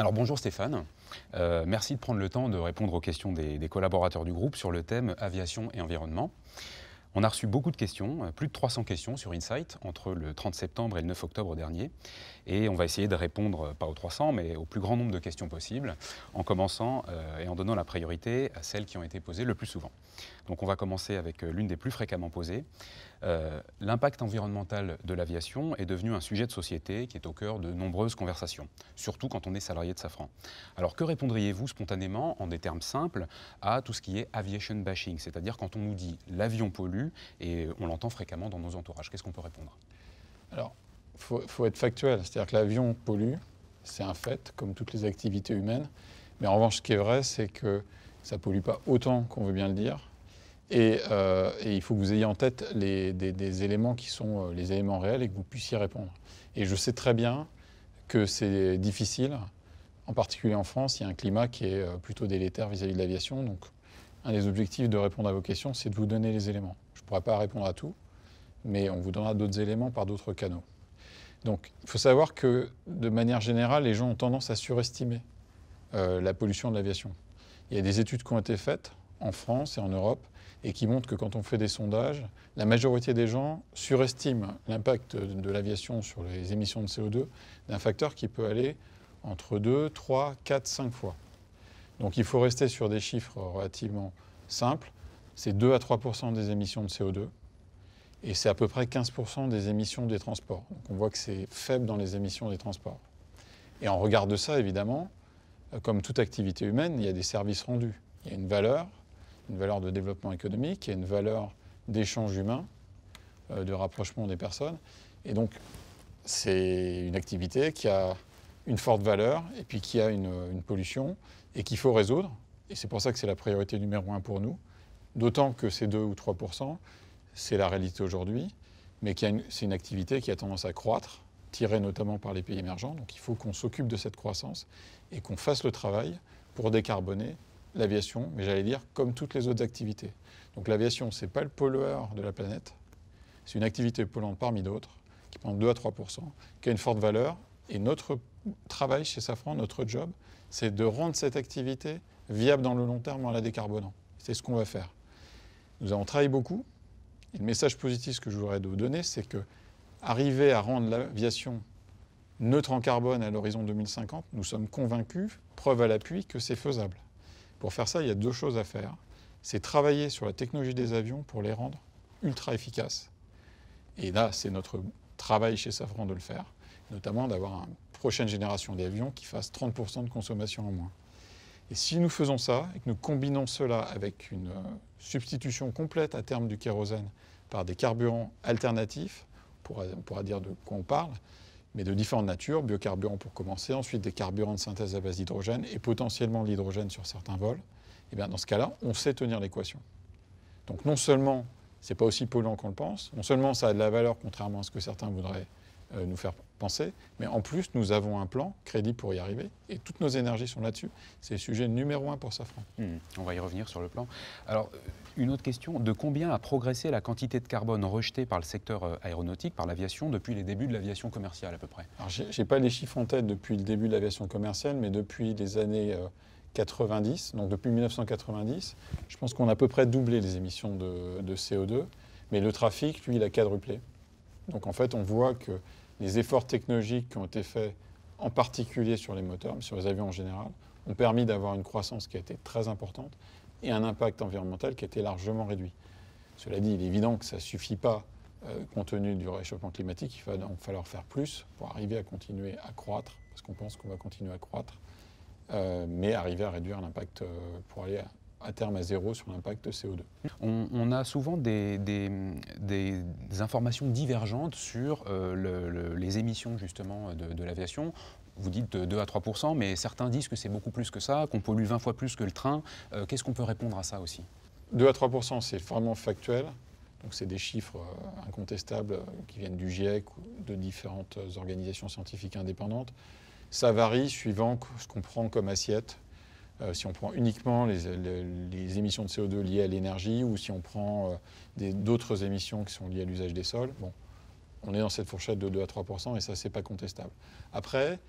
Alors bonjour Stéphane, merci de prendre le temps de répondre aux questions des collaborateurs du groupe sur le thème aviation et environnement. On a reçu beaucoup de questions, plus de 300 questions sur Insight entre le 30 septembre et le 9 octobre dernier. Et on va essayer de répondre, pas aux 300, mais au plus grand nombre de questions possibles, en commençant et en donnant la priorité à celles qui ont été posées le plus souvent. Donc on va commencer avec l'une des plus fréquemment posées. L'impact environnemental de l'aviation est devenu un sujet de société qui est au cœur de nombreuses conversations, surtout quand on est salarié de Safran. Alors que répondriez-vous spontanément, en des termes simples, à tout ce qui est aviation bashing, c'est-à-dire quand on nous dit « l'avion pollue », et on l'entend fréquemment dans nos entourages. Qu'est-ce qu'on peut répondre? Alors, il faut être factuel, c'est-à-dire que l'avion pollue, c'est un fait, comme toutes les activités humaines. Mais en revanche, ce qui est vrai, c'est que ça ne pollue pas autant qu'on veut bien le dire. Et il faut que vous ayez en tête des éléments qui sont les éléments réels et que vous puissiez répondre. Et je sais très bien que c'est difficile, en particulier en France, il y a un climat qui est plutôt délétère vis-à-vis de l'aviation. Donc, un des objectifs de répondre à vos questions, c'est de vous donner les éléments. On ne pourra pas répondre à tout, mais on vous donnera d'autres éléments par d'autres canaux. Donc, il faut savoir que, de manière générale, les gens ont tendance à surestimer la pollution de l'aviation. Il y a des études qui ont été faites en France et en Europe et qui montrent que quand on fait des sondages, la majorité des gens surestiment l'impact de l'aviation sur les émissions de CO2 d'un facteur qui peut aller entre 2, 3, 4, 5 fois. Donc, il faut rester sur des chiffres relativement simples. C'est 2 à 3% des émissions de CO2 et c'est à peu près 15% des émissions des transports. Donc on voit que c'est faible dans les émissions des transports. Et en regard de ça, évidemment, comme toute activité humaine, il y a des services rendus. Il y a une valeur de développement économique, il y a une valeur d'échange humain, de rapprochement des personnes. Et donc c'est une activité qui a une forte valeur et puis qui a une pollution et qu'il faut résoudre. Et c'est pour ça que c'est la priorité numéro 1 pour nous. D'autant que ces 2 ou 3%, c'est la réalité aujourd'hui, mais c'est une activité qui a tendance à croître, tirée notamment par les pays émergents. Donc il faut qu'on s'occupe de cette croissance et qu'on fasse le travail pour décarboner l'aviation, mais j'allais dire comme toutes les autres activités. Donc l'aviation, ce n'est pas le pollueur de la planète, c'est une activité polluante parmi d'autres, qui prend 2 à 3%, qui a une forte valeur. Et notre travail chez Safran, notre job, c'est de rendre cette activité viable dans le long terme en la décarbonant. C'est ce qu'on va faire. Nous avons travaillé beaucoup. Et le message positif que je voudrais vous donner, c'est que arriver à rendre l'aviation neutre en carbone à l'horizon 2050, nous sommes convaincus, preuve à l'appui, que c'est faisable. Pour faire ça, il y a 2 choses à faire. C'est travailler sur la technologie des avions pour les rendre ultra efficaces. Et là, c'est notre travail chez Safran de le faire, notamment d'avoir une prochaine génération d'avions qui fasse 30% de consommation en moins. Et si nous faisons ça et que nous combinons cela avec une substitution complète à terme du kérosène par des carburants alternatifs, on pourra dire de quoi on parle, mais de différentes natures, biocarburants pour commencer, ensuite des carburants de synthèse à base d'hydrogène et potentiellement l'hydrogène sur certains vols, et bien dans ce cas-là, on sait tenir l'équation. Donc non seulement c'est pas aussi polluant qu'on le pense, non seulement ça a de la valeur contrairement à ce que certains voudraient nous faire penser, mais en plus, nous avons un plan crédible pour y arriver et toutes nos énergies sont là-dessus. C'est le sujet numéro 1 pour Safran. On va y revenir sur le plan. Alors, une autre question, de combien a progressé la quantité de carbone rejetée par le secteur aéronautique, par l'aviation, depuis les débuts de l'aviation commerciale à peu près? Alors, je n'ai pas les chiffres en tête depuis le début de l'aviation commerciale, mais depuis les années 90, donc depuis 1990, je pense qu'on a à peu près doublé les émissions de CO2, mais le trafic, lui, il a quadruplé. Donc en fait, on voit que les efforts technologiques qui ont été faits, en particulier sur les moteurs, mais sur les avions en général, ont permis d'avoir une croissance qui a été très importante et un impact environnemental qui a été largement réduit. Cela dit, il est évident que ça ne suffit pas, compte tenu du réchauffement climatique, il va donc falloir faire plus pour arriver à continuer à croître, parce qu'on pense qu'on va continuer à croître, mais arriver à réduire l'impact pour aller à terme à 0 sur l'impact de CO2. On a souvent des informations divergentes sur les émissions justement de l'aviation. Vous dites 2 à 3%, mais certains disent que c'est beaucoup plus que ça, qu'on pollue 20 fois plus que le train. Qu'est-ce qu'on peut répondre à ça aussi? 2 à 3%, c'est vraiment factuel. Donc c'est des chiffres incontestables qui viennent du GIEC ou de différentes organisations scientifiques indépendantes. Ça varie suivant ce qu'on prend comme assiette. Si on prend uniquement les émissions de CO2 liées à l'énergie ou si on prend d'autres émissions qui sont liées à l'usage des sols, bon, on est dans cette fourchette de 2 à 3% et ça, c'est pas contestable. Après,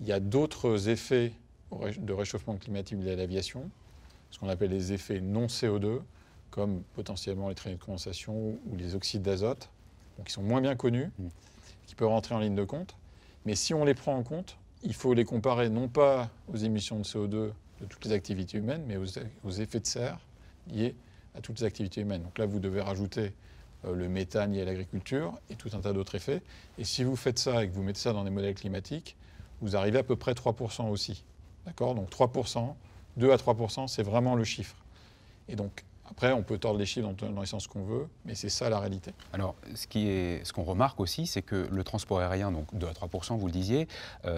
Il y a d'autres effets de réchauffement climatique liés à l'aviation, ce qu'on appelle les effets non CO2, comme potentiellement les traînées de condensation ou les oxydes d'azote, qui sont moins bien connus, qui peuvent rentrer en ligne de compte. Mais si on les prend en compte, il faut les comparer non pas aux émissions de CO2 de toutes les activités humaines, mais aux effets de serre liés à toutes les activités humaines. Donc là, vous devez rajouter le méthane lié à l'agriculture et tout un tas d'autres effets. Et si vous faites ça et que vous mettez ça dans des modèles climatiques, vous arrivez à peu près 3% aussi. D'accord? Donc 3%, 2 à 3%, c'est vraiment le chiffre. Et donc, après, on peut tordre les chiffres dans les sens qu'on veut, mais c'est ça la réalité. Alors, ce qu'on remarque aussi, c'est que le transport aérien, donc 2 à 3%, vous le disiez,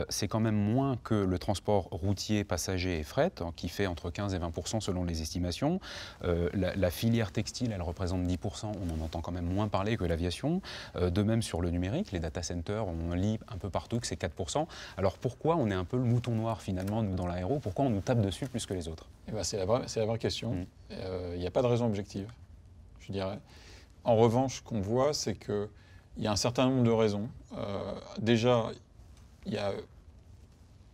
c'est quand même moins que le transport routier, passager et fret, hein, qui fait entre 15 et 20% selon les estimations. La filière textile, elle représente 10%, on en entend quand même moins parler que l'aviation. De même sur le numérique, les data centers, on lit un peu partout que c'est 4%. Alors pourquoi on est un peu le mouton noir finalement, nous, dans l'aéro? Pourquoi on nous tape dessus plus que les autres? Eh ben, c'est la vraie question. Il n'y a pas de raison objective, je dirais. En revanche, ce qu'on voit, c'est qu'il y a un certain nombre de raisons. Déjà,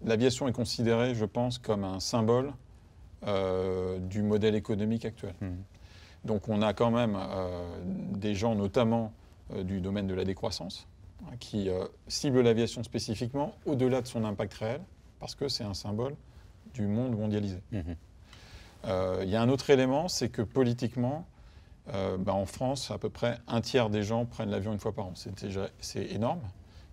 l'aviation est considérée, je pense, comme un symbole du modèle économique actuel. Donc on a quand même des gens, notamment du domaine de la décroissance, hein, qui ciblent l'aviation spécifiquement au-delà de son impact réel, parce que c'est un symbole du monde mondialisé. Il y a un autre élément, c'est que politiquement, en France, à peu près un tiers des gens prennent l'avion une fois par an. C'est énorme,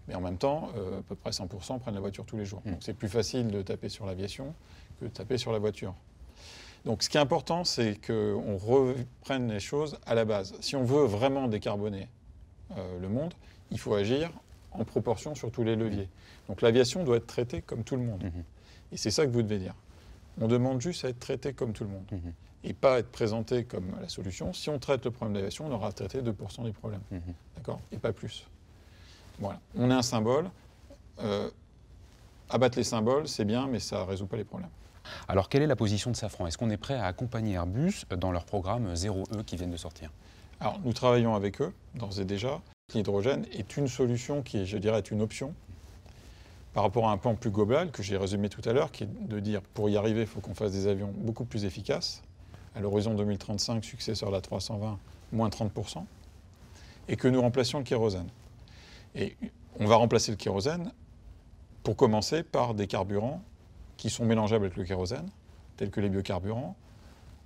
mais en même temps, à peu près 100% prennent la voiture tous les jours. Donc c'est plus facile de taper sur l'aviation que de taper sur la voiture. Donc ce qui est important, c'est qu'on reprenne les choses à la base. Si on veut vraiment décarboner le monde, il faut agir en proportion sur tous les leviers. Donc l'aviation doit être traitée comme tout le monde. Et c'est ça que vous devez dire. On demande juste à être traité comme tout le monde et pas être présenté comme la solution. Si on traite le problème de l'aviation, on aura traité 2% des problèmes, d'accord, et pas plus. Voilà, on est un symbole. Abattre les symboles, c'est bien, mais ça ne résout pas les problèmes. Alors, quelle est la position de Safran? Est-ce qu'on est prêt à accompagner Airbus dans leur programme 0E qui vient de sortir? Alors, nous travaillons avec eux, d'ores et déjà. L'hydrogène est une solution qui, je dirais, est une option par rapport à un plan plus global, que j'ai résumé tout à l'heure, qui est de dire, pour y arriver, il faut qu'on fasse des avions beaucoup plus efficaces, à l'horizon 2035, successeur de la 320, moins 30%, et que nous remplacions le kérosène. Et on va remplacer le kérosène, pour commencer, par des carburants qui sont mélangeables avec le kérosène, tels que les biocarburants,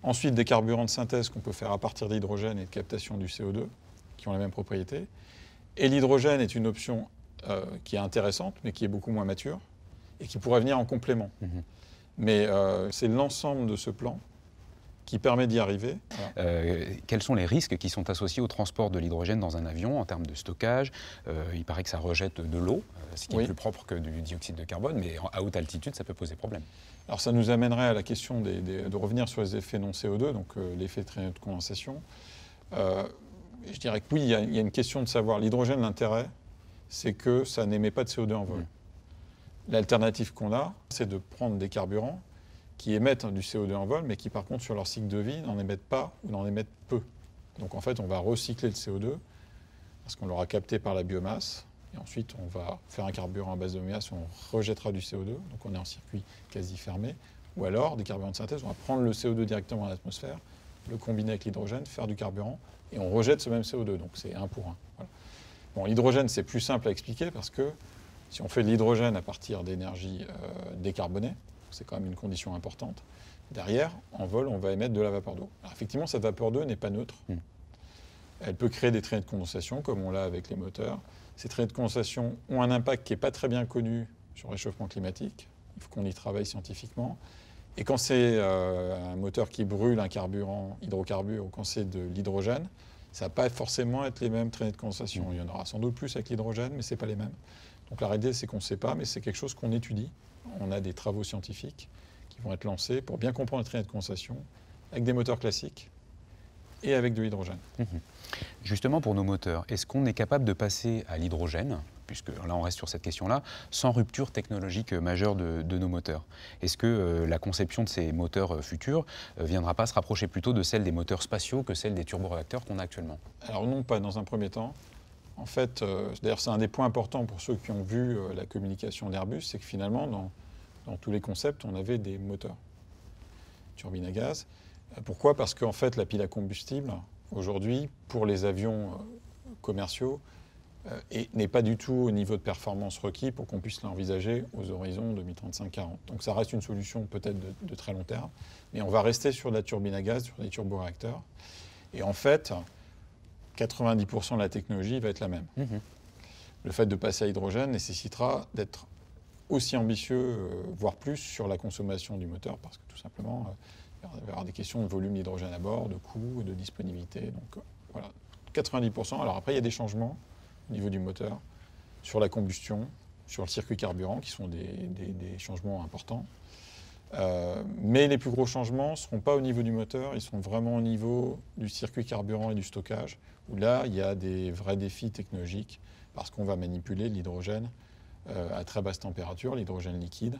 ensuite des carburants de synthèse qu'on peut faire à partir d'hydrogène et de captation du CO2, qui ont la même propriété, et l'hydrogène est une option qui est intéressante, mais qui est beaucoup moins mature, et qui pourrait venir en complément. Mais c'est l'ensemble de ce plan qui permet d'y arriver. Voilà. Quels sont les risques qui sont associés au transport de l'hydrogène dans un avion en termes de stockage? Il paraît que ça rejette de l'eau, ce qui est plus propre que du dioxyde de carbone, mais à haute altitude, ça peut poser problème. Alors ça nous amènerait à la question de revenir sur les effets non CO2, donc l'effet traînée de condensation. Je dirais que oui, il y a une question de savoir l'hydrogène, l'intérêt, c'est que ça n'émet pas de CO2 en vol. L'alternative qu'on a, c'est de prendre des carburants qui émettent du CO2 en vol, mais qui par contre sur leur cycle de vie n'en émettent pas ou n'en émettent peu. Donc en fait, on va recycler le CO2 parce qu'on l'aura capté par la biomasse, et ensuite on va faire un carburant à base de biomasse, on rejettera du CO2, donc on est en circuit quasi fermé, ou alors des carburants de synthèse, on va prendre le CO2 directement dans l'atmosphère, le combiner avec l'hydrogène, faire du carburant, et on rejette ce même CO2, donc c'est 1 pour 1. Voilà. Bon, l'hydrogène, c'est plus simple à expliquer parce que si on fait de l'hydrogène à partir d'énergie décarbonée, c'est quand même une condition importante, derrière, en vol, on va émettre de la vapeur d'eau. Alors effectivement, cette vapeur d'eau n'est pas neutre. Elle peut créer des traînées de condensation, comme on l'a avec les moteurs. Ces traînées de condensation ont un impact qui n'est pas très bien connu sur le réchauffement climatique. Il faut qu'on y travaille scientifiquement. Et quand c'est un moteur qui brûle un carburant, hydrocarbure, ou quand c'est de l'hydrogène, ça ne va pas forcément être les mêmes traînées de condensation. Il y en aura sans doute plus avec l'hydrogène, mais ce n'est pas les mêmes. Donc la réalité, c'est qu'on ne sait pas, mais c'est quelque chose qu'on étudie. On a des travaux scientifiques qui vont être lancés pour bien comprendre les traînées de condensation avec des moteurs classiques et avec de l'hydrogène. Justement, pour nos moteurs, est-ce qu'on est capable de passer à l'hydrogène, puisque là on reste sur cette question-là, sans rupture technologique majeure de nos moteurs? Est-ce que la conception de ces moteurs futurs ne viendra pas se rapprocher plutôt de celle des moteurs spatiaux que celle des turboréacteurs qu'on a actuellement? Alors non, pas dans un premier temps. en fait, d'ailleurs c'est un des points importants pour ceux qui ont vu la communication d'Airbus, c'est que finalement dans tous les concepts on avait des moteurs, turbines à gaz. Pourquoi? Parce qu'en fait la pile à combustible aujourd'hui pour les avions commerciaux n'est pas du tout au niveau de performance requis pour qu'on puisse l'envisager aux horizons 2035-40. Donc ça reste une solution peut-être de très long terme, mais on va rester sur de la turbine à gaz, sur des turboréacteurs. Et en fait, 90% de la technologie va être la même. Mmh. Le fait de passer à hydrogène nécessitera d'être aussi ambitieux, voire plus, sur la consommation du moteur, parce que tout simplement, il va y avoir des questions de volume d'hydrogène à bord, de coût, de disponibilité. Donc voilà, 90%. Alors après, il y a des changements au niveau du moteur, sur la combustion, sur le circuit carburant, qui sont des changements importants. Mais les plus gros changements ne seront pas au niveau du moteur, ils seront vraiment au niveau du circuit carburant et du stockage, où là, il y a des vrais défis technologiques, parce qu'on va manipuler l'hydrogène à très basse température, l'hydrogène liquide,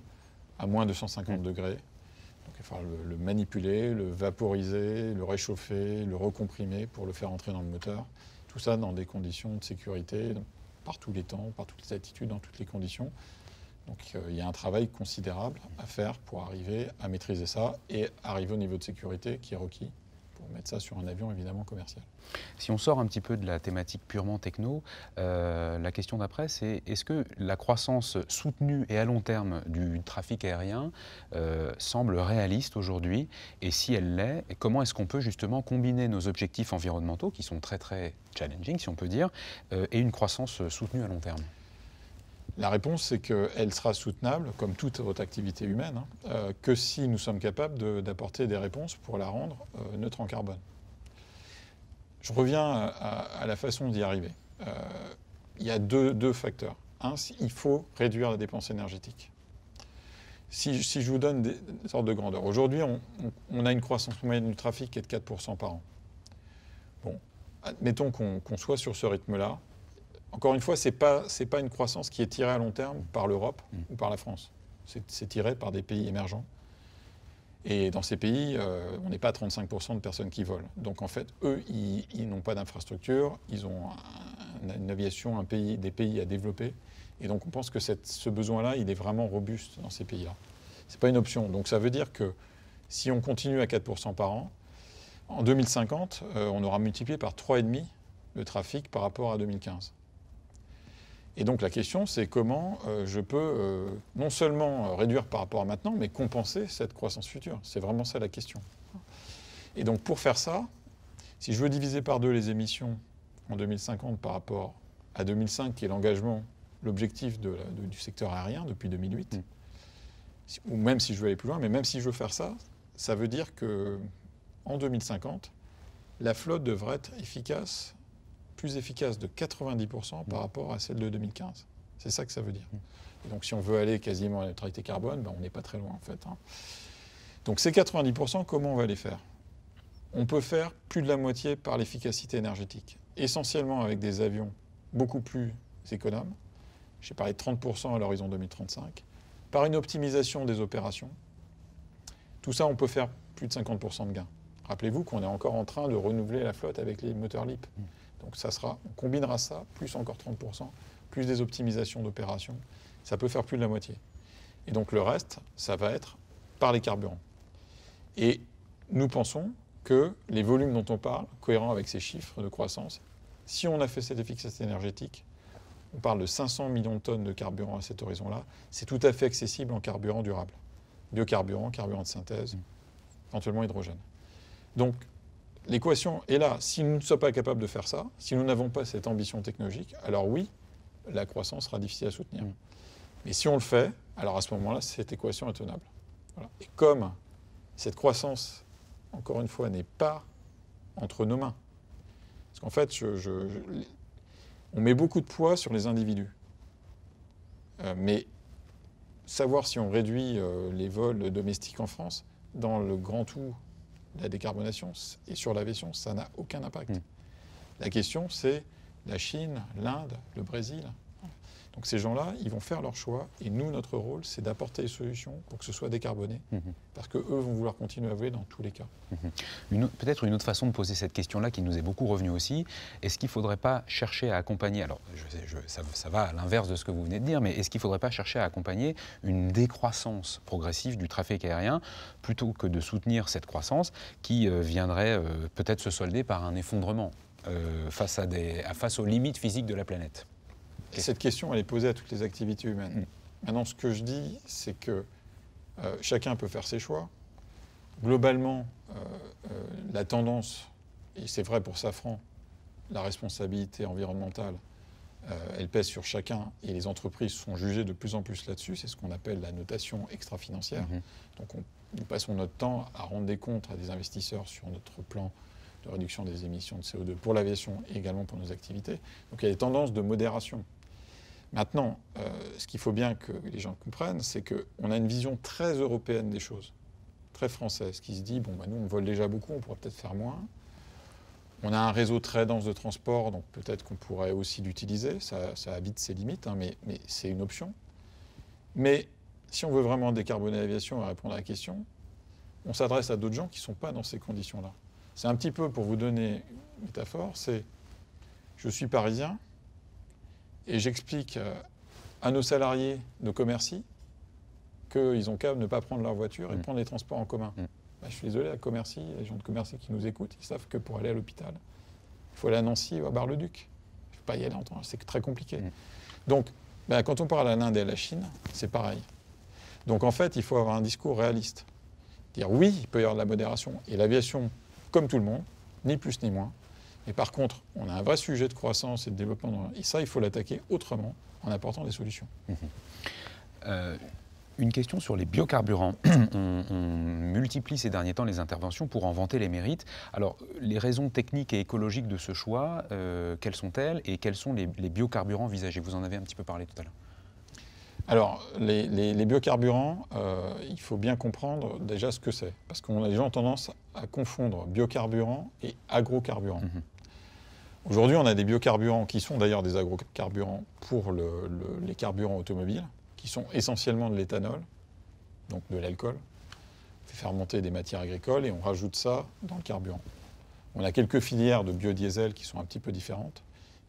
à moins de 150 degrés. Donc, il va falloir le manipuler, le vaporiser, le réchauffer, le recomprimer pour le faire entrer dans le moteur. Tout ça dans des conditions de sécurité, par tous les temps, par toutes les attitudes, dans toutes les conditions. Donc il y a un travail considérable à faire pour arriver à maîtriser ça et arriver au niveau de sécurité qui est requis pour mettre ça sur un avion évidemment commercial. Si on sort un petit peu de la thématique purement techno, la question d'après c'est est-ce que la croissance soutenue et à long terme du trafic aérien semble réaliste aujourd'hui? Et si elle l'est, comment est-ce qu'on peut justement combiner nos objectifs environnementaux qui sont très très challenging si on peut dire, et une croissance soutenue à long terme? La réponse, c'est qu'elle sera soutenable, comme toute autre activité humaine, que si nous sommes capables d'apporter des réponses pour la rendre neutre en carbone. Je reviens à la façon d'y arriver. Il y a deux facteurs. Un, il faut réduire la dépense énergétique. Si je vous donne des ordres de grandeur, aujourd'hui, on a une croissance moyenne du trafic qui est de 4% par an. Bon, admettons qu'on soit sur ce rythme-là. Encore une fois, ce n'est pas une croissance qui est tirée à long terme par l'Europe ou par la France. C'est tiré par des pays émergents. Et dans ces pays, on n'est pas à 35% de personnes qui volent. Donc en fait, eux, ils n'ont pas d'infrastructure, ils ont une aviation, des pays à développer. Et donc on pense que ce besoin-là, il est vraiment robuste dans ces pays-là. Ce n'est pas une option. Donc ça veut dire que si on continue à 4% par an, en 2050, on aura multiplié par 3,5 le trafic par rapport à 2015. Et donc la question, c'est comment je peux non seulement réduire par rapport à maintenant, mais compenser cette croissance future. C'est vraiment ça la question. Et donc pour faire ça, si je veux diviser par deux les émissions en 2050 par rapport à 2005, qui est l'engagement, l'objectif du secteur aérien depuis 2008, ou même si je veux aller plus loin, mais même si je veux faire ça, ça veut dire qu'en 2050, la flotte devrait être plus efficace de 90% par rapport à celle de 2015. C'est ça que ça veut dire. Et donc si on veut aller quasiment à la neutralité carbone, ben, on n'est pas très loin en fait. Hein. Donc ces 90%, comment on va les faire? On peut faire plus de la moitié par l'efficacité énergétique, essentiellement avec des avions beaucoup plus économes. J'ai parlé de 30% à l'horizon 2035, par une optimisation des opérations. Tout ça, on peut faire plus de 50% de gains. Rappelez-vous qu'on est encore en train de renouveler la flotte avec les moteurs Leap. Donc on combinera ça, plus encore 30%, plus des optimisations d'opérations. Ça peut faire plus de la moitié. Et donc le reste, ça va être par les carburants. Et nous pensons que les volumes dont on parle, cohérents avec ces chiffres de croissance, si on a fait cette efficacité énergétique, on parle de 500 millions de tonnes de carburant à cet horizon-là, c'est tout à fait accessible en carburant durable. Biocarburant, carburant de synthèse, éventuellement hydrogène. Donc, l'équation est là. Si nous ne sommes pas capables de faire ça, si nous n'avons pas cette ambition technologique, alors oui, la croissance sera difficile à soutenir. Mais si on le fait, alors à ce moment-là, cette équation est tenable. Voilà. Et comme cette croissance, encore une fois, n'est pas entre nos mains, parce qu'en fait, on met beaucoup de poids sur les individus. Mais savoir si on réduit les vols domestiques en France, dans le grand tout, la décarbonation et sur l'aviation, ça n'a aucun impact. La question, c'est la Chine, l'Inde, le Brésil. Donc ces gens-là, ils vont faire leur choix et nous, notre rôle, c'est d'apporter des solutions pour que ce soit décarboné, parce qu'eux vont vouloir continuer à voler dans tous les cas. Peut-être une autre façon de poser cette question-là qui nous est beaucoup revenue aussi, est-ce qu'il ne faudrait pas chercher à accompagner, alors ça va à l'inverse de ce que vous venez de dire, mais est-ce qu'il ne faudrait pas chercher à accompagner une décroissance progressive du trafic aérien plutôt que de soutenir cette croissance qui viendrait peut-être se solder par un effondrement face aux limites physiques de la planète? Okay. Cette question, elle est posée à toutes les activités humaines. Maintenant, ce que je dis, c'est que chacun peut faire ses choix. Globalement, la tendance, et c'est vrai pour Safran, la responsabilité environnementale, elle pèse sur chacun et les entreprises sont jugées de plus en plus là-dessus. C'est ce qu'on appelle la notation extra-financière. Donc, nous passons notre temps à rendre des comptes à des investisseurs sur notre plan de réduction des émissions de CO2 pour l'aviation et également pour nos activités. Donc, il y a des tendances de modération. Maintenant, ce qu'il faut bien que les gens comprennent, c'est qu'on a une vision très européenne des choses, très française, qui se dit, bon, bah, nous, on vole déjà beaucoup, on pourrait peut-être faire moins. On a un réseau très dense de transport, donc peut-être qu'on pourrait aussi l'utiliser. Ça a vite ses limites, hein, mais c'est une option. Mais si on veut vraiment décarboner l'aviation et répondre à la question, on s'adresse à d'autres gens qui ne sont pas dans ces conditions-là. C'est un petit peu, pour vous donner une métaphore, c'est je suis parisien et j'explique à nos salariés, nos commercis, qu'ils ont qu'à ne pas prendre leur voiture et prendre les transports en commun. Bah, je suis désolé, à Commercy, les gens de Commercy qui nous écoutent, ils savent que pour aller à l'hôpital, il faut aller à Nancy ou à Bar-le-Duc. Je ne peux pas y aller en temps, c'est très compliqué. Donc, bah, quand on parle à l'Inde et à la Chine, c'est pareil. Donc en fait, il faut avoir un discours réaliste. Dire oui, il peut y avoir de la modération. Et l'aviation, comme tout le monde, ni plus ni moins. Mais par contre, on a un vrai sujet de croissance et de développement. Et ça, il faut l'attaquer autrement, en apportant des solutions. Une question sur les biocarburants. On multiplie ces derniers temps les interventions pour en vanter les mérites. Alors, les raisons techniques et écologiques de ce choix, quelles sont-elles et quels sont les biocarburants envisagés? Vous en avez un petit peu parlé tout à l'heure. Alors, les biocarburants, il faut bien comprendre déjà ce que c'est. Parce qu'on a déjà tendance à confondre biocarburants et agrocarburants. Aujourd'hui, on a des biocarburants qui sont d'ailleurs des agrocarburants pour les carburants automobiles, qui sont essentiellement de l'éthanol, donc de l'alcool. On fait fermenter des matières agricoles et on rajoute ça dans le carburant. On a quelques filières de biodiesel qui sont un petit peu différentes.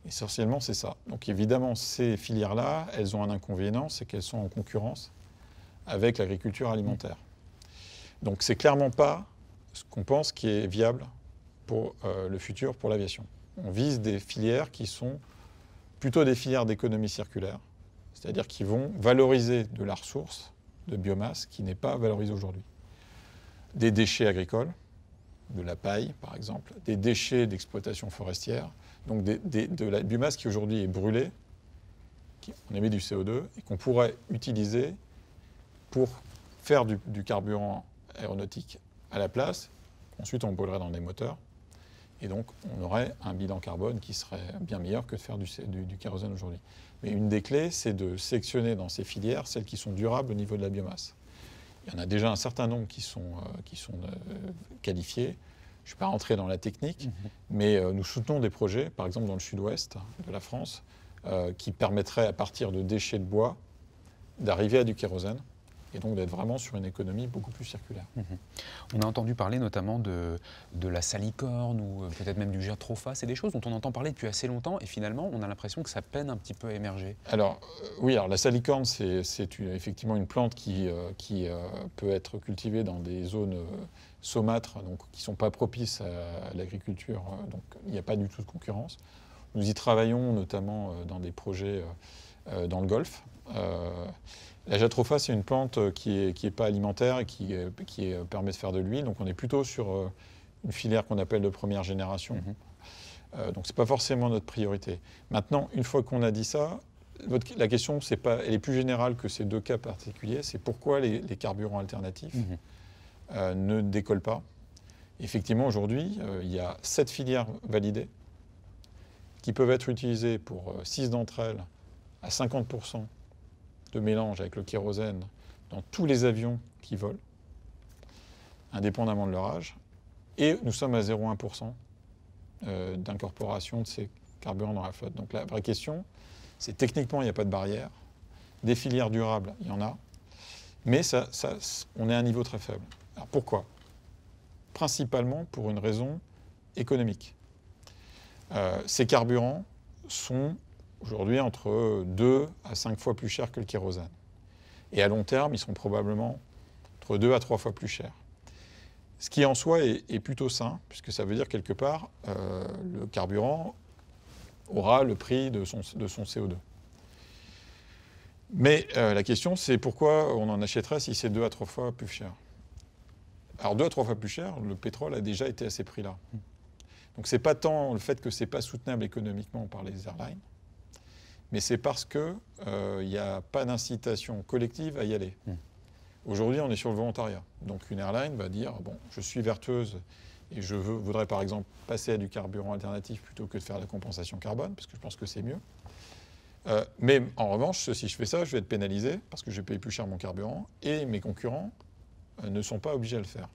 Essentiellement, c'est ça. Donc évidemment, ces filières-là, elles ont un inconvénient, c'est qu'elles sont en concurrence avec l'agriculture alimentaire. Donc c'est clairement pas ce qu'on pense qui est viable pour le futur, pour l'aviation. On vise des filières qui sont plutôt des filières d'économie circulaire, c'est-à-dire qu'ils vont valoriser de la ressource de biomasse qui n'est pas valorisée aujourd'hui. Des déchets agricoles, de la paille par exemple, des déchets d'exploitation forestière, donc de la biomasse qui aujourd'hui est brûlée, on émet du CO2 et qu'on pourrait utiliser pour faire du carburant aéronautique à la place. Ensuite, on brûlerait dans des moteurs et donc on aurait un bilan carbone qui serait bien meilleur que de faire du kérosène aujourd'hui. Mais une des clés, c'est de sélectionner dans ces filières celles qui sont durables au niveau de la biomasse. Il y en a déjà un certain nombre qui sont qualifiés. Je ne suis pas rentré dans la technique, mais nous soutenons des projets, par exemple dans le sud-ouest de la France, qui permettraient à partir de déchets de bois d'arriver à du kérosène et donc d'être vraiment sur une économie beaucoup plus circulaire. On a entendu parler notamment de la salicorne ou peut-être même du jatropha. C'est des choses dont on entend parler depuis assez longtemps et finalement on a l'impression que ça peine un petit peu à émerger. Alors oui, alors la salicorne c'est effectivement une plante qui peut être cultivée dans des zones saumâtres donc, qui ne sont pas propices à l'agriculture, donc il n'y a pas du tout de concurrence. Nous y travaillons notamment dans des projets dans le Golfe. La jatropha, c'est une plante qui est pas alimentaire et qui permet de faire de l'huile. Donc on est plutôt sur une filière qu'on appelle de première génération. Donc c'est pas forcément notre priorité. Maintenant, une fois qu'on a dit ça, la question, c'est pas, elle est plus générale que ces deux cas particuliers. C'est pourquoi les carburants alternatifs ne décollent pas. Effectivement, aujourd'hui, il y a 7 filières validées qui peuvent être utilisées pour 6 d'entre elles à 50% de mélange avec le kérosène dans tous les avions qui volent, indépendamment de leur âge. Et nous sommes à 0,1% d'incorporation de ces carburants dans la flotte. Donc la vraie question, c'est techniquement, il n'y a pas de barrière. Des filières durables, il y en a. Mais on est à un niveau très faible. Alors pourquoi? Principalement pour une raison économique. Ces carburants sont aujourd'hui entre 2 à 5 fois plus chers que le kérosène. Et à long terme, ils sont probablement entre 2 à 3 fois plus chers. Ce qui en soi est plutôt sain, puisque ça veut dire quelque part, le carburant aura le prix de son CO2. Mais la question, c'est pourquoi on en achèterait si c'est 2 à 3 fois plus cher? Alors 2 à 3 fois plus cher, le pétrole a déjà été à ces prix-là. Donc ce n'est pas tant le fait que ce n'est pas soutenable économiquement par les airlines, mais c'est parce qu'il n'y a pas d'incitation collective à y aller. Aujourd'hui, on est sur le volontariat. Donc une airline va dire, bon, je suis vertueuse et je voudrais par exemple passer à du carburant alternatif plutôt que de faire la compensation carbone, parce que je pense que c'est mieux. Mais en revanche, si je fais ça, je vais être pénalisé parce que je paye plus cher mon carburant et mes concurrents ne sont pas obligés à le faire.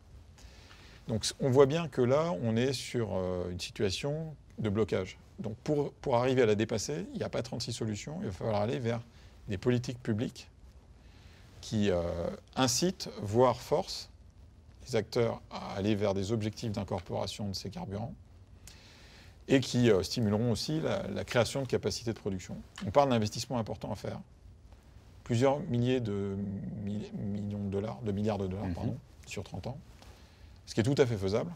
Donc on voit bien que là, on est sur une situation de blocage. Donc pour arriver à la dépasser, il n'y a pas 36 solutions, il va falloir aller vers des politiques publiques qui incitent, voire forcent, les acteurs à aller vers des objectifs d'incorporation de ces carburants et qui stimuleront aussi la création de capacités de production. On parle d'investissements importants à faire, plusieurs milliers de millions de dollars, de milliards de dollars, pardon, sur 30 ans, ce qui est tout à fait faisable,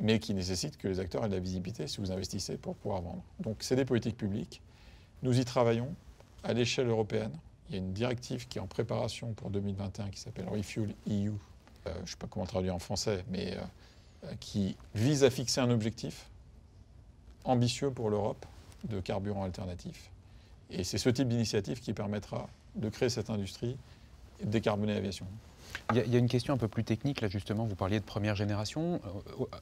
mais qui nécessite que les acteurs aient de la visibilité si vous investissez pour pouvoir vendre. Donc c'est des politiques publiques, nous y travaillons à l'échelle européenne. Il y a une directive qui est en préparation pour 2021 qui s'appelle Refuel EU, je ne sais pas comment traduire en français, mais qui vise à fixer un objectif ambitieux pour l'Europe de carburants alternatifs. Et c'est ce type d'initiative qui permettra de créer cette industrie et de décarboner l'aviation. Il y a une question un peu plus technique, là justement, vous parliez de première génération.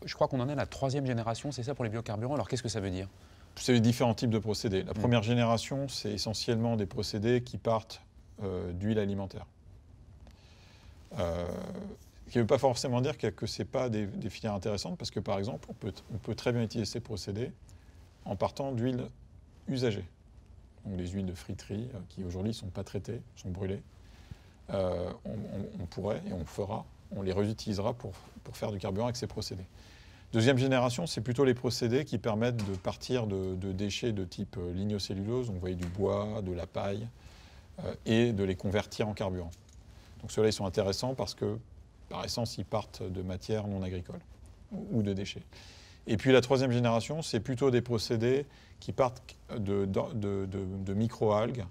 Je crois qu'on en est à la troisième génération, c'est ça pour les biocarburants, alors qu'est-ce que ça veut dire? C'est les différents types de procédés. La première génération, c'est essentiellement des procédés qui partent d'huile alimentaire. Ce qui ne veut pas forcément dire que ce n'est pas des filières intéressantes, parce que par exemple, on peut très bien utiliser ces procédés en partant d'huiles usagées. Donc les huiles de friterie qui aujourd'hui ne sont pas traitées, sont brûlées. On pourrait et on fera, on les réutilisera pour faire du carburant avec ces procédés. Deuxième génération, c'est plutôt les procédés qui permettent de partir de déchets de type lignocellulose, on voyait du bois, de la paille, et de les convertir en carburant. Donc ceux-là, ils sont intéressants parce que, par essence, ils partent de matières non agricoles ou de déchets. Et puis la troisième génération, c'est plutôt des procédés qui partent de micro-algues,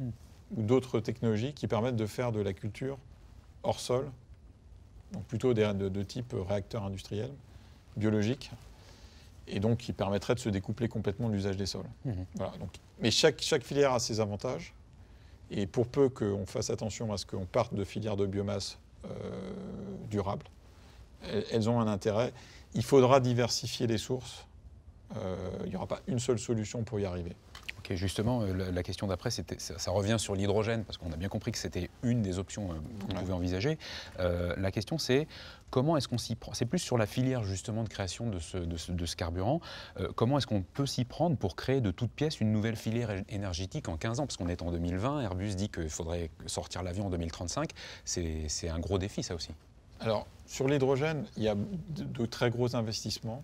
ou d'autres technologies qui permettent de faire de la culture hors sol, donc plutôt de type réacteur industriel, biologique, et donc qui permettrait de se découpler complètement de l'usage des sols. Voilà, donc, mais chaque filière a ses avantages, et pour peu qu'on fasse attention à ce qu'on parte de filières de biomasse durables, elles ont un intérêt. Il faudra diversifier les sources, il n'y aura pas une seule solution pour y arriver. Ok, justement, la question d'après, ça revient sur l'hydrogène, parce qu'on a bien compris que c'était une des options qu'on pouvait envisager. La question, c'est comment est-ce qu'on s'y prend? C'est plus sur la filière, justement, de création de ce carburant. Comment est-ce qu'on peut s'y prendre pour créer de toutes pièces une nouvelle filière énergétique en 15 ans? Parce qu'on est en 2020, Airbus dit qu'il faudrait sortir l'avion en 2035. C'est un gros défi, ça aussi. Alors, sur l'hydrogène, il y a de très gros investissements.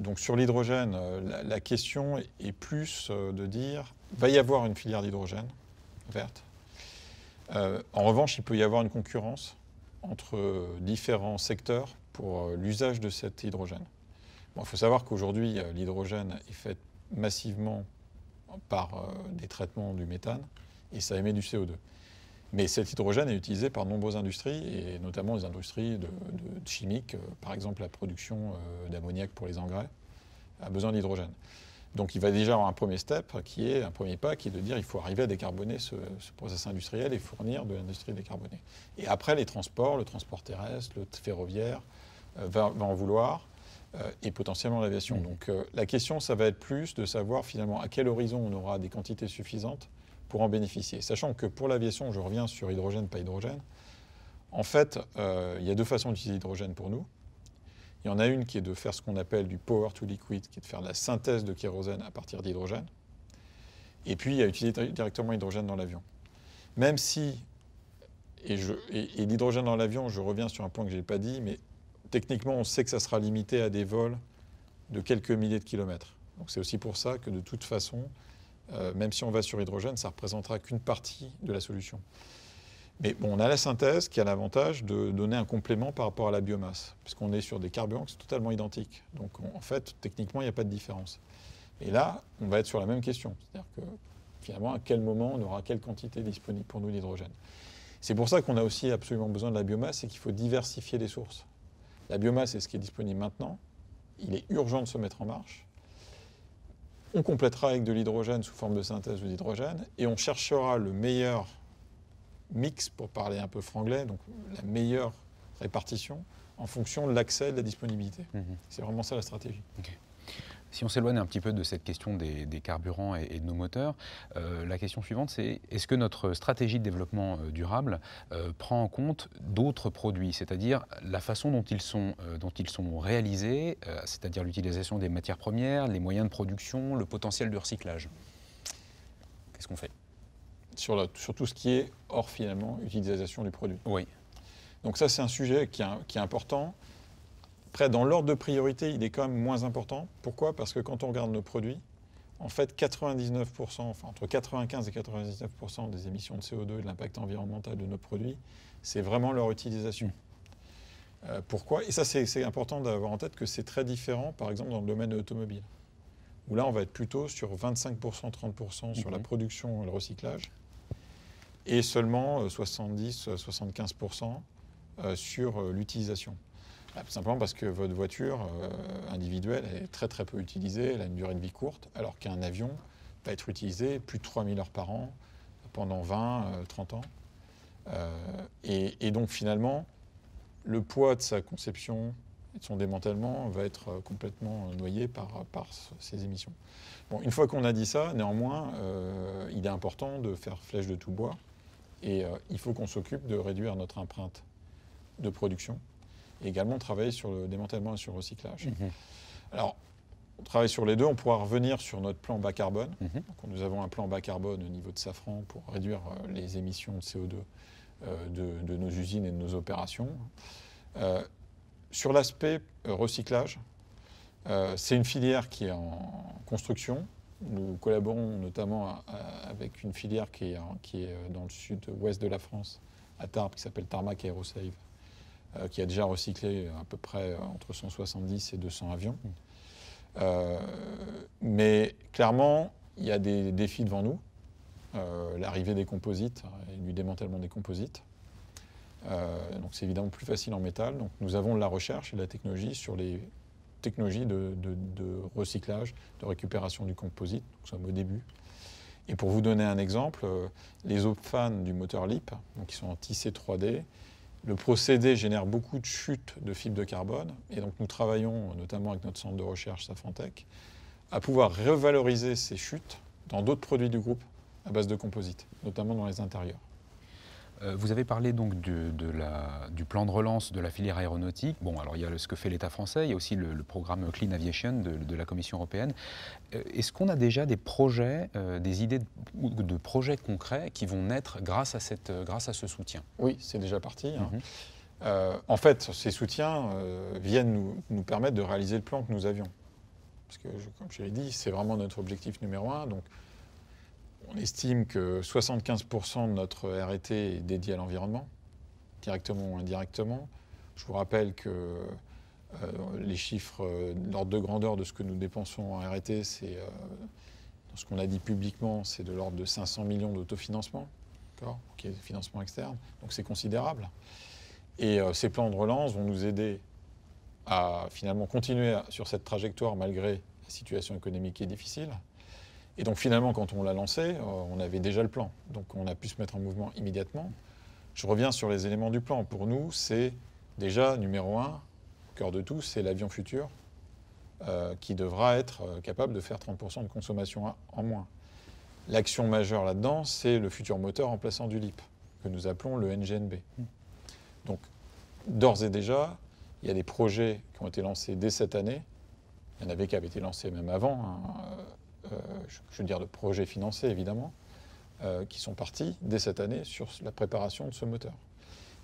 Donc sur l'hydrogène, la question est plus de dire, va y avoir une filière d'hydrogène verte. En revanche, il peut y avoir une concurrence entre différents secteurs pour l'usage de cet hydrogène. Bon, il faut savoir qu'aujourd'hui, l'hydrogène est fait massivement par des traitements du méthane et ça émet du CO2. Mais cet hydrogène est utilisé par de nombreuses industries, et notamment les industries de chimiques, par exemple la production d'ammoniac pour les engrais, a besoin d'hydrogène. Donc il va déjà avoir un premier step, qui est un premier pas, qui est de dire qu'il faut arriver à décarboner ce processus industriel et fournir de l'industrie décarbonée. Et après les transports, le transport terrestre, le ferroviaire, va en vouloir, et potentiellement l'aviation. Donc la question, ça va être plus de savoir finalement à quel horizon on aura des quantités suffisantes pour en bénéficier. Sachant que pour l'aviation, je reviens sur hydrogène, pas hydrogène, en fait, il y a deux façons d'utiliser l'hydrogène pour nous. Il y en a une qui est de faire ce qu'on appelle du power to liquid, qui est de faire de la synthèse de kérosène à partir d'hydrogène. et puis à utiliser directement l'hydrogène dans l'avion. Même si, et l'hydrogène dans l'avion, je reviens sur un point que je n'ai pas dit, mais techniquement, on sait que ça sera limité à des vols de quelques milliers de kilomètres. Donc c'est aussi pour ça que de toute façon, même si on va sur hydrogène, ça ne représentera qu'une partie de la solution. Mais bon, on a la synthèse qui a l'avantage de donner un complément par rapport à la biomasse, puisqu'on est sur des carburants qui sont totalement identiques. Donc en fait, techniquement, il n'y a pas de différence. Et là, on va être sur la même question. C'est-à-dire que finalement, à quel moment on aura quelle quantité disponible pour nous d'hydrogène. C'est pour ça qu'on a aussi absolument besoin de la biomasse, c'est qu'il faut diversifier les sources. La biomasse est ce qui est disponible maintenant. Il est urgent de se mettre en marche. On complétera avec de l'hydrogène sous forme de synthèse ou d'hydrogène et on cherchera le meilleur mix, pour parler un peu franglais, donc la meilleure répartition en fonction de l'accès et de la disponibilité. C'est vraiment ça la stratégie. Okay. Si on s'éloigne un petit peu de cette question des carburants et de nos moteurs, la question suivante c'est, est-ce que notre stratégie de développement durable prend en compte d'autres produits, c'est-à-dire la façon dont ils sont réalisés, c'est-à-dire l'utilisation des matières premières, les moyens de production, le potentiel de recyclage? Qu'est-ce qu'on fait sur tout ce qui est hors finalement utilisation du produit? Oui. Donc ça c'est un sujet qui est important. Après, dans l'ordre de priorité, il est quand même moins important. Pourquoi? Parce que quand on regarde nos produits, en fait, 99%, enfin entre 95 et 99% des émissions de CO2 et de l'impact environnemental de nos produits, c'est vraiment leur utilisation. Pourquoi? Et ça, c'est important d'avoir en tête que c'est très différent, par exemple, dans le domaine de l'automobile, où là, on va être plutôt sur 25%, 30% sur la production et le recyclage, et seulement 70, 75% sur l'utilisation. Simplement parce que votre voiture individuelle est très très peu utilisée, elle a une durée de vie courte, alors qu'un avion va être utilisé plus de 3000 heures par an pendant 20-30 ans. Et donc finalement, le poids de sa conception et de son démantèlement va être complètement noyé par ces émissions. Bon, une fois qu'on a dit ça, néanmoins, il est important de faire flèche de tout bois et il faut qu'on s'occupe de réduire notre empreinte de production. Et également travailler sur le démantèlement et sur le recyclage. Alors, on travaille sur les deux, on pourra revenir sur notre plan bas carbone. Donc, nous avons un plan bas carbone au niveau de Safran pour réduire les émissions de CO2 de nos usines et de nos opérations. Sur l'aspect recyclage, c'est une filière qui est en construction. Nous collaborons notamment avec une filière qui est dans le sud-ouest de la France, à Tarbes, qui s'appelle Tarmac Aerosave, qui a déjà recyclé à peu près entre 170 et 200 avions. Mais clairement, il y a des défis devant nous. L'arrivée des composites et du démantèlement des composites. Donc c'est évidemment plus facile en métal. Donc nous avons de la recherche et de la technologie sur les technologies de recyclage, de récupération du composite. Nous sommes au début. Et pour vous donner un exemple, les opfans du moteur Leap, donc qui sont en tissé 3D, le procédé génère beaucoup de chutes de fibres de carbone et donc nous travaillons notamment avec notre centre de recherche SafranTech à pouvoir revaloriser ces chutes dans d'autres produits du groupe à base de composites, notamment dans les intérieurs. Vous avez parlé donc du plan de relance de la filière aéronautique. Bon, alors il y a ce que fait l'État français, il y a aussi le programme Clean Aviation de la Commission européenne. Est-ce qu'on a déjà des projets, des idées de projets concrets qui vont naître grâce à ce soutien? Oui, c'est déjà parti. En fait, ces soutiens viennent nous permettre de réaliser le plan que nous avions. Parce que, comme je l'ai dit, c'est vraiment notre objectif numéro un. Donc, on estime que 75% de notre RT est dédié à l'environnement, directement ou indirectement. Je vous rappelle que les chiffres, l'ordre de grandeur de ce que nous dépensons en RT, c'est, dans ce qu'on a dit publiquement, c'est de l'ordre de 500 millions d'autofinancement, qui est le financement externe, donc c'est considérable. Et ces plans de relance vont nous aider à finalement continuer sur cette trajectoire malgré la situation économique qui est difficile. Et donc finalement, quand on l'a lancé, on avait déjà le plan. Donc on a pu se mettre en mouvement immédiatement. Je reviens sur les éléments du plan. Pour nous, c'est déjà numéro un, au cœur de tout, c'est l'avion futur qui devra être capable de faire 30% de consommation en moins. L'action majeure là-dedans, c'est le futur moteur remplaçant du LEAP, que nous appelons le NGNB. Donc d'ores et déjà, il y a des projets qui ont été lancés dès cette année. Il y en avait qui avaient été lancés même avant, je veux dire de projets financés évidemment, qui sont partis dès cette année sur la préparation de ce moteur.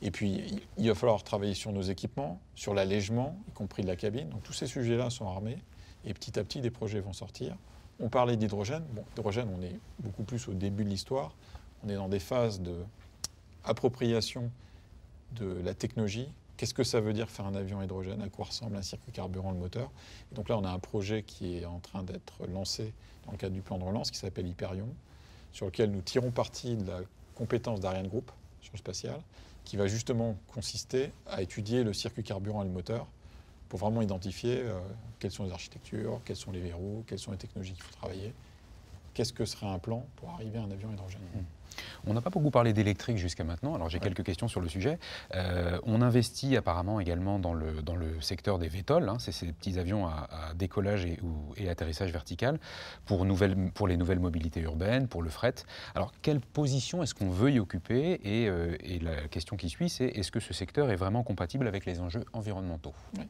Et puis, il va falloir travailler sur nos équipements, sur l'allègement, y compris de la cabine. Donc, tous ces sujets-là sont armés et petit à petit, des projets vont sortir. On parlait d'hydrogène. Bon, l'hydrogène, on est beaucoup plus au début de l'histoire. On est dans des phases d'appropriation de la technologie. Qu'est-ce que ça veut dire faire un avion à hydrogène? À quoi ressemble un circuit carburant, le moteur? Et donc là, on a un projet qui est en train d'être lancé dans le cadre du plan de relance qui s'appelle Hyperion, sur lequel nous tirons parti de la compétence d'Ariane Group sur le spatial, qui va justement consister à étudier le circuit carburant et le moteur pour vraiment identifier quelles sont les architectures, quels sont les verrous, quelles sont les technologies qu'il faut travailler. Qu'est-ce que serait un plan pour arriver à un avion à hydrogène? On n'a pas beaucoup parlé d'électrique jusqu'à maintenant, alors j'ai quelques questions sur le sujet. On investit apparemment également dans le secteur des VTOL, hein, c'est ces petits avions à décollage et atterrissage vertical pour les nouvelles mobilités urbaines, pour le fret. Alors quelle position est-ce qu'on veut y occuper? Et la question qui suit, c'est est-ce que ce secteur est vraiment compatible avec les enjeux environnementaux? Oui.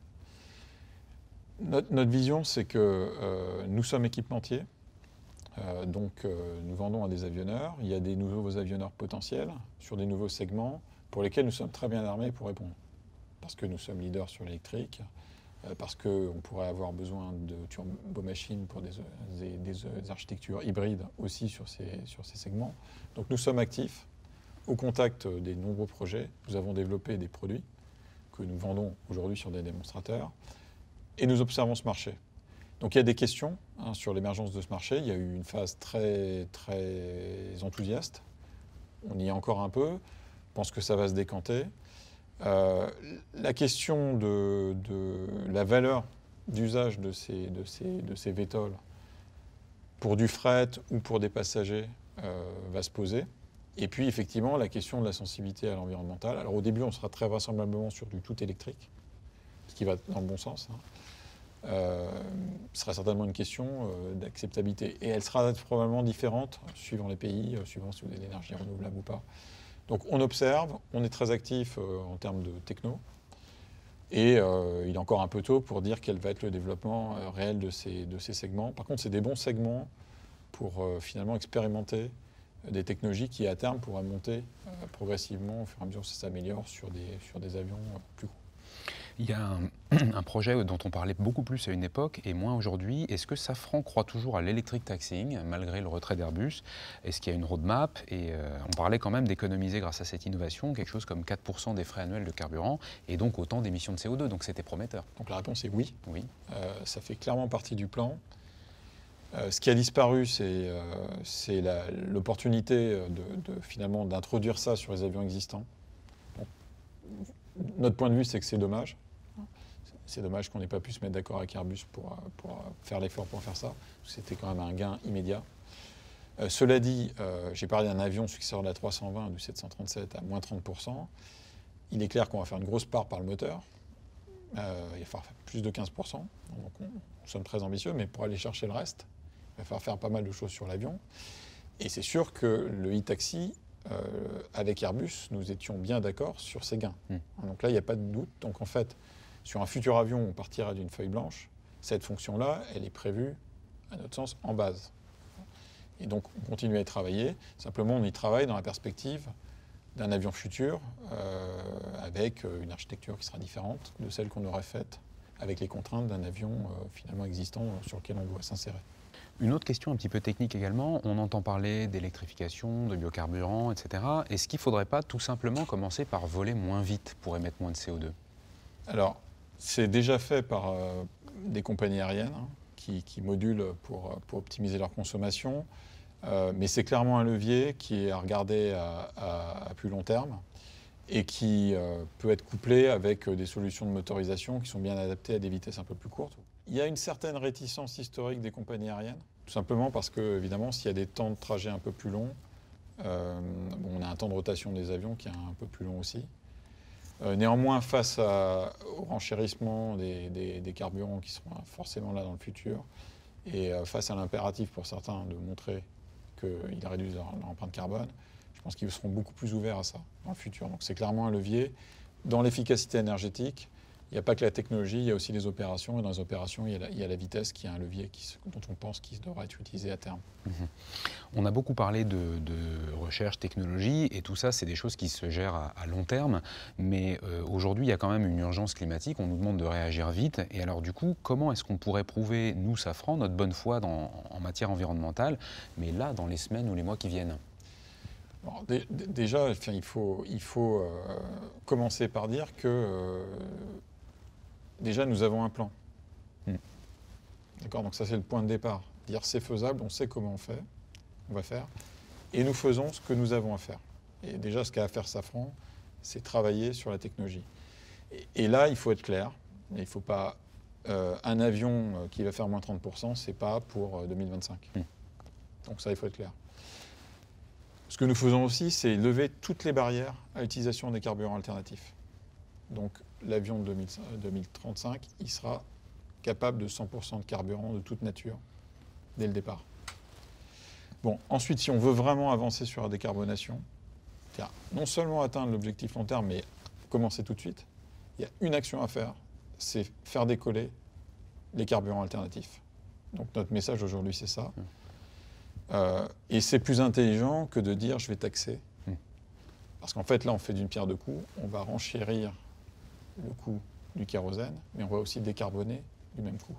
Notre vision, c'est que nous sommes équipementiers. Nous vendons à des avionneurs. Il y a des nouveaux avionneurs potentiels sur des nouveaux segments pour lesquels nous sommes très bien armés pour répondre. Parce que nous sommes leaders sur l'électrique, parce qu'on pourrait avoir besoin de turbomachines pour des architectures hybrides aussi sur ces segments. Donc nous sommes actifs au contact des nombreux projets. Nous avons développé des produits que nous vendons aujourd'hui sur des démonstrateurs et nous observons ce marché. Donc il y a des questions hein, sur l'émergence de ce marché. Il y a eu une phase très, très enthousiaste. On y est encore un peu. Je pense que ça va se décanter. La question de la valeur d'usage de ces VTOL pour du fret ou pour des passagers va se poser. Et puis effectivement, la question de la sensibilité à l'environnemental. Alors au début, on sera très vraisemblablement sur du tout électrique, ce qui va dans le bon sens. Hein. Ce sera certainement une question d'acceptabilité. Et elle sera probablement différente suivant les pays, suivant si vous avez de l'énergie renouvelable ou pas. Donc on observe, on est très actif en termes de techno. Et il est encore un peu tôt pour dire quel va être le développement réel de ces segments. Par contre, c'est des bons segments pour finalement expérimenter des technologies qui, à terme, pourraient monter progressivement au fur et à mesure que ça s'améliore sur des avions plus gros. Il y a un projet dont on parlait beaucoup plus à une époque et moins aujourd'hui. Est-ce que Safran croit toujours à l'electric taxiing, malgré le retrait d'Airbus? Est-ce qu'il y a une roadmap? Et on parlait quand même d'économiser grâce à cette innovation quelque chose comme 4% des frais annuels de carburant et donc autant d'émissions de CO2. Donc c'était prometteur. Donc la réponse est oui. Oui. Ça fait clairement partie du plan. Ce qui a disparu, c'est l'opportunité finalement d'introduire ça sur les avions existants. Bon. Notre point de vue, c'est que c'est dommage. C'est dommage qu'on n'ait pas pu se mettre d'accord avec Airbus pour faire l'effort pour faire ça. C'était quand même un gain immédiat. Cela dit, j'ai parlé d'un avion successeur de la 320, du 737 à moins 30%. Il est clair qu'on va faire une grosse part par le moteur. Il va falloir faire plus de 15%. Donc nous sommes très ambitieux, mais pour aller chercher le reste, il va falloir faire pas mal de choses sur l'avion. Et c'est sûr que le e-taxi, avec Airbus, nous étions bien d'accord sur ces gains. Donc là, il n'y a pas de doute. Donc en fait, sur un futur avion, on partira d'une feuille blanche. Cette fonction-là, elle est prévue, à notre sens, en base. Et donc, on continue à y travailler. Simplement, on y travaille dans la perspective d'un avion futur avec une architecture qui sera différente de celle qu'on aurait faite avec les contraintes d'un avion finalement existant sur lequel on doit s'insérer. Une autre question un petit peu technique également, on entend parler d'électrification, de biocarburants, etc. Est-ce qu'il ne faudrait pas tout simplement commencer par voler moins vite pour émettre moins de CO2? Alors, c'est déjà fait par des compagnies aériennes hein, qui modulent pour optimiser leur consommation. Mais c'est clairement un levier qui est à regarder à plus long terme et qui peut être couplé avec des solutions de motorisation qui sont bien adaptées à des vitesses un peu plus courtes. Il y a une certaine réticence historique des compagnies aériennes, tout simplement parce que, évidemment, s'il y a des temps de trajet un peu plus longs, on a un temps de rotation des avions qui est un peu plus long aussi. Néanmoins, face au renchérissement des carburants qui seront forcément là dans le futur, et face à l'impératif pour certains de montrer qu'ils réduisent leur empreinte carbone, je pense qu'ils seront beaucoup plus ouverts à ça dans le futur. Donc c'est clairement un levier dans l'efficacité énergétique. Il n'y a pas que la technologie, il y a aussi les opérations. Et dans les opérations, il y a la vitesse qui est un levier dont on pense qu'il devra être utilisé à terme. On a beaucoup parlé de recherche, technologie, et tout ça, c'est des choses qui se gèrent à long terme. Mais aujourd'hui, il y a quand même une urgence climatique. On nous demande de réagir vite. Et alors, du coup, comment est-ce qu'on pourrait prouver, nous, Safran, notre bonne foi en matière environnementale, mais là, dans les semaines ou les mois qui viennent ? Bon, déjà, il faut commencer par dire que déjà, nous avons un plan. D'accord, donc ça, c'est le point de départ. Dire c'est faisable, on sait comment on fait, on va faire, et nous faisons ce que nous avons à faire. Et déjà, ce qu'a à faire Safran, c'est travailler sur la technologie. Et là, il faut être clair. Il ne faut pas un avion qui va faire moins 30%, c'est pas pour 2025. Donc ça, il faut être clair. Ce que nous faisons aussi, c'est lever toutes les barrières à l'utilisation des carburants alternatifs. Donc l'avion de 2035, il sera capable de 100% de carburant de toute nature dès le départ. Bon, ensuite, si on veut vraiment avancer sur la décarbonation, non seulement atteindre l'objectif long terme, mais commencer tout de suite, il y a une action à faire, c'est faire décoller les carburants alternatifs. Donc notre message aujourd'hui, c'est ça. Et c'est plus intelligent que de dire je vais taxer. Parce qu'en fait, là, on fait d'une pierre deux coups. On va renchérir le coût du kérosène, mais on va aussi décarboner du même coût.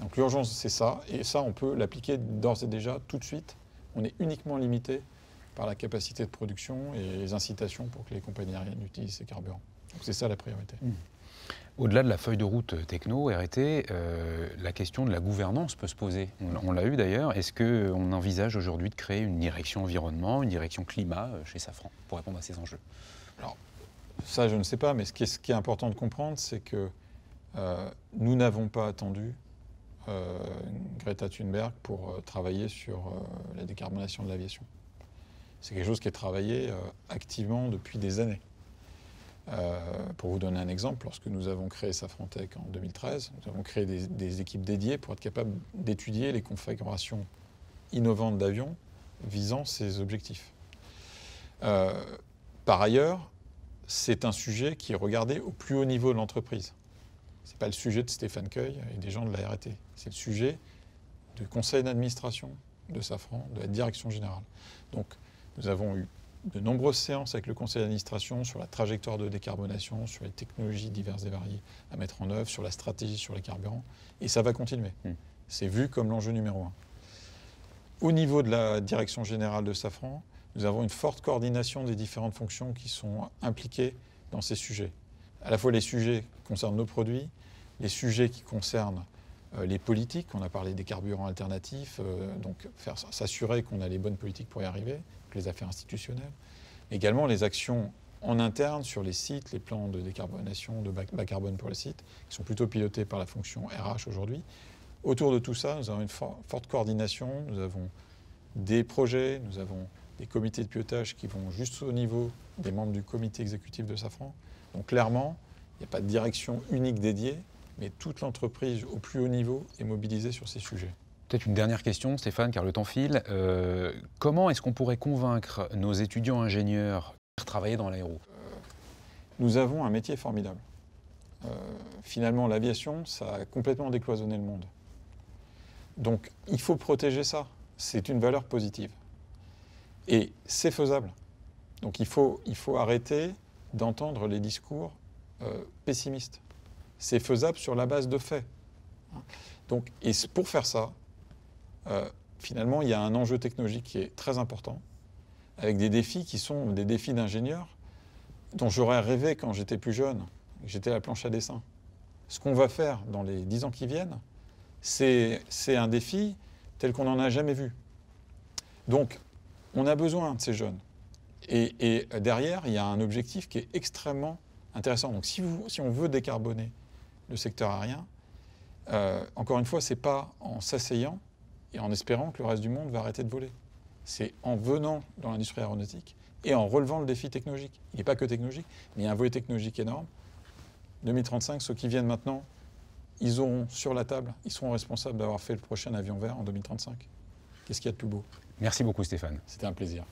Donc l'urgence, c'est ça. Et ça, on peut l'appliquer d'ores et déjà, tout de suite. On est uniquement limité par la capacité de production et les incitations pour que les compagnies aériennes utilisent ces carburants. Donc c'est ça la priorité. Au-delà de la feuille de route techno, RT, la question de la gouvernance peut se poser. On l'a eu d'ailleurs. Est-ce qu'on envisage aujourd'hui de créer une direction environnement, une direction climat chez Safran pour répondre à ces enjeux? Alors, ça, je ne sais pas, mais ce qui est important de comprendre, c'est que nous n'avons pas attendu Greta Thunberg pour travailler sur la décarbonation de l'aviation. C'est quelque chose qui est travaillé activement depuis des années. Pour vous donner un exemple, lorsque nous avons créé SafranTech en 2013, nous avons créé des équipes dédiées pour être capables d'étudier les configurations innovantes d'avions visant ces objectifs. Par ailleurs, c'est un sujet qui est regardé au plus haut niveau de l'entreprise. Ce n'est pas le sujet de Stéphane Cueille et des gens de la RATP. C'est le sujet du conseil d'administration de Safran, de la direction générale. Donc, nous avons eu de nombreuses séances avec le conseil d'administration sur la trajectoire de décarbonation, sur les technologies diverses et variées à mettre en œuvre, sur la stratégie, sur les carburants, et ça va continuer. C'est vu comme l'enjeu numéro un. Au niveau de la direction générale de Safran, nous avons une forte coordination des différentes fonctions qui sont impliquées dans ces sujets. À la fois les sujets qui concernent nos produits, les sujets qui concernent les politiques, on a parlé des carburants alternatifs, donc s'assurer qu'on a les bonnes politiques pour y arriver, les affaires institutionnelles, également les actions en interne sur les sites, les plans de décarbonation, de bas carbone pour les sites, qui sont plutôt pilotés par la fonction RH aujourd'hui. Autour de tout ça, nous avons une forte coordination, nous avons des projets, nous avons des comités de pilotage qui vont juste au niveau des membres du comité exécutif de Safran. Donc clairement, il n'y a pas de direction unique dédiée, mais toute l'entreprise au plus haut niveau est mobilisée sur ces sujets. Peut-être une dernière question, Stéphane, car le temps file. Comment est-ce qu'on pourrait convaincre nos étudiants ingénieurs de travailler dans l'aéro? Nous avons un métier formidable. Finalement, l'aviation, ça a complètement décloisonné le monde. Donc, il faut protéger ça. C'est une valeur positive. Et c'est faisable. Donc, il faut arrêter d'entendre les discours pessimistes. C'est faisable sur la base de faits. Donc, et pour faire ça, finalement, il y a un enjeu technologique qui est très important, avec des défis qui sont des défis d'ingénieurs dont j'aurais rêvé quand j'étais plus jeune, j'étais à la planche à dessin. Ce qu'on va faire dans les 10 ans qui viennent, c'est un défi tel qu'on n'en a jamais vu. Donc, on a besoin de ces jeunes. Et derrière, il y a un objectif qui est extrêmement intéressant. Donc, si on veut décarboner le secteur aérien, encore une fois, ce n'est pas en s'asseyant et en espérant que le reste du monde va arrêter de voler. C'est en venant dans l'industrie aéronautique et en relevant le défi technologique. Il n'est pas que technologique, mais il y a un volet technologique énorme. 2035, ceux qui viennent maintenant, ils auront sur la table, ils seront responsables d'avoir fait le prochain avion vert en 2035. Qu'est-ce qu'il y a de plus beau? Merci beaucoup, Stéphane. C'était un plaisir.